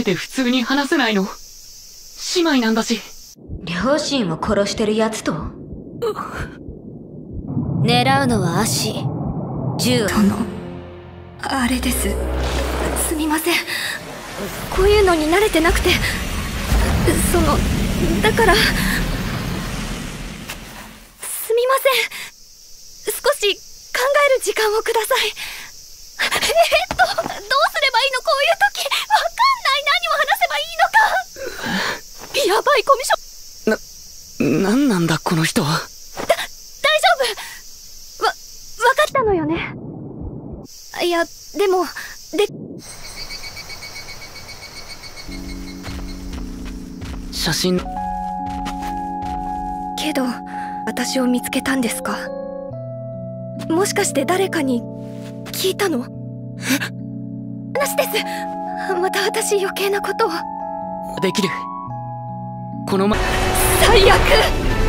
べて普通に話せないの？姉妹なんだし。両親を殺してる奴と狙うのは足。銃殿、あれです。すみません。こういうのに慣れてなくて。その、だから。すみません。少し考える時間をください。どうすればいいの？こういう時、わかんない。何を話せばいいのか。やばい、コミショ。なんなんだこの人は。大丈夫。わかったのよね。いや、でも、写真けど、私を見つけたんですか？もしかして誰かに聞いたの？話です。また私余計なことを。できる。この前、最悪。